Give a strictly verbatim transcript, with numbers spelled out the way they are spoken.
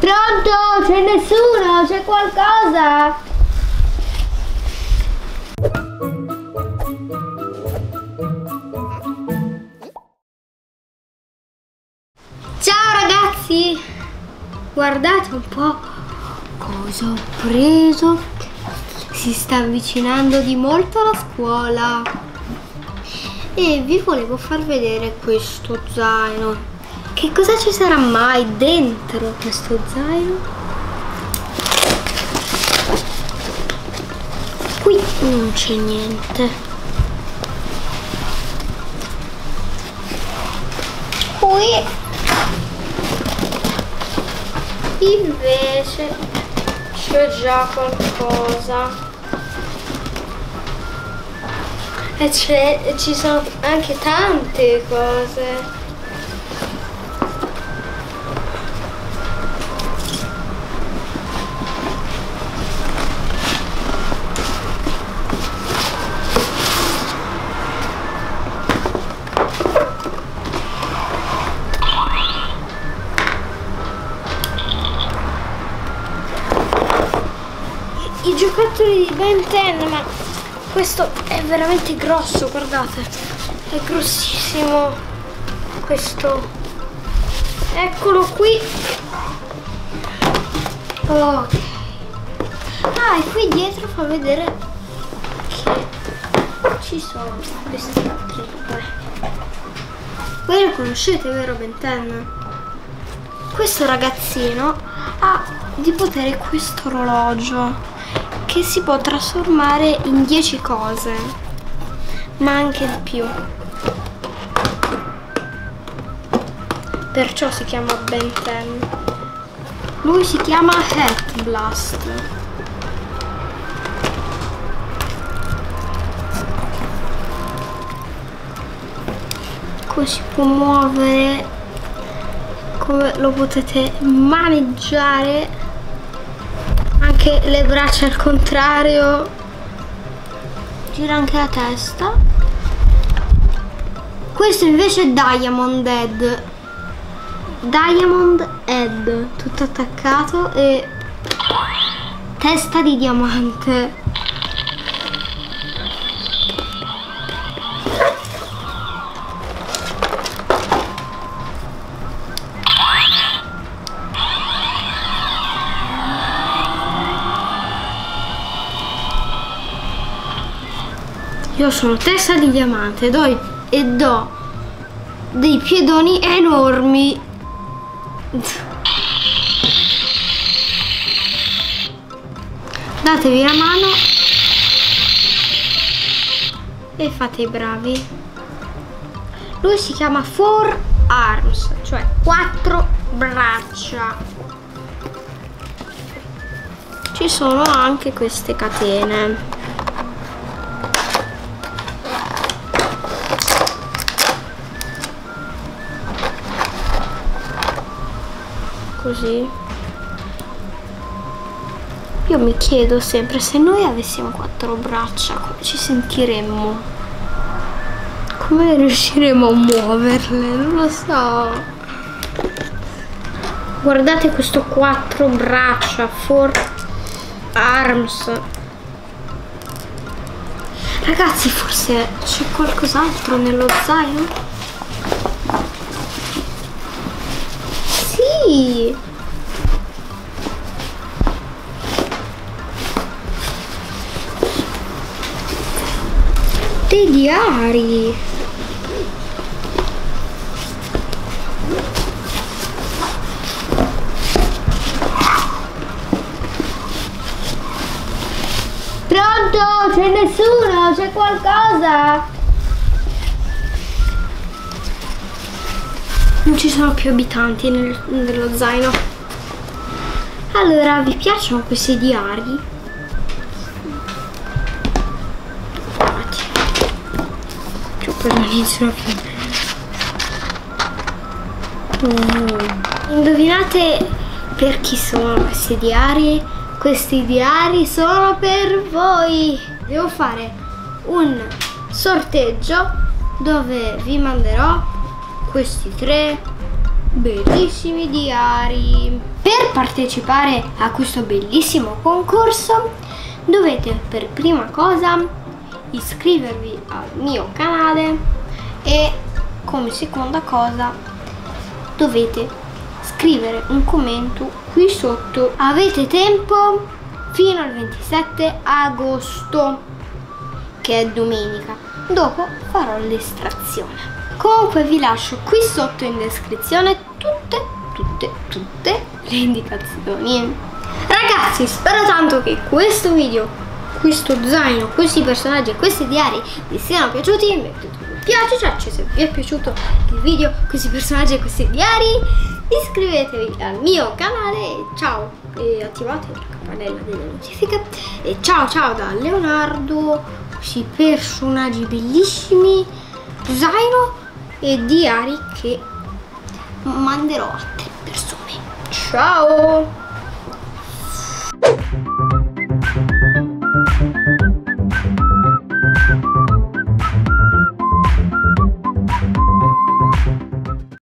Pronto? C'è nessuno? C'è qualcosa? Ciao ragazzi! Guardate un po' cosa ho preso. Si sta avvicinando di molto la scuola. E vi volevo far vedere questo zaino. Che cosa ci sarà mai dentro questo zaino? Qui non c'è niente. Qui invece c'è già qualcosa. E c'è, ci sono anche tante cose. I giocattoli di Ben dieci, ma questo è veramente grosso, guardate, è grossissimo questo, eccolo qui. Ok, ah, e qui dietro fa vedere che ci sono queste trippe. Voi lo conoscete, vero Ben dieci? Questo ragazzino ha di potere questo orologio che si può trasformare in dieci cose, ma anche di più. Perciò si chiama Ben dieci. Lui si chiama Heatblast. Così si può muovere, come lo potete maneggiare. Anche le braccia al contrario, gira anche la testa. Questo invece è Diamondhead. Diamondhead, tutto attaccato e testa di diamante. Io sono testa di diamante do, e do dei piedoni enormi. Datevi la mano e fate i bravi. Lui si chiama Four Arms, cioè quattro braccia. Ci sono anche queste catene. Così. Io mi chiedo sempre, se noi avessimo quattro braccia, come ci sentiremmo? Come riusciremo a muoverle? Non lo so. Guardate questo quattro braccia, Four Arms. Ragazzi, forse c'è qualcos'altro nello zaino? Dei diari. Pronto? C'è nessuno? C'è qualcosa? Non ci sono più abitanti nel, nello zaino. Allora, vi piacciono questi diari? Guardate, che per l'inizio più bello. Oh. Indovinate per chi sono questi diari? Questi diari sono per voi! Devo fare un sorteggio dove vi manderò questi tre bellissimi diari. Per Per partecipare a questo bellissimo concorso dovete per prima cosa iscrivervi al mio canale e come seconda cosa dovete scrivere un commento qui sotto. Avete tempo fino al ventisette agosto, che è domenica, dopo farò l'estrazione. Comunque vi lascio qui sotto in descrizione tutte, tutte, tutte le indicazioni. Ragazzi, spero tanto che questo video, questo zaino, questi personaggi e questi diari vi siano piaciuti. Mettete un mi piace, cioè, cioè se vi è piaciuto il video, questi personaggi e questi diari. Iscrivetevi al mio canale, ciao, e attivate la campanella delle notifiche. E ciao ciao da Leonardo, questi personaggi bellissimi, zaino e diari che manderò a tre persone. Ciao!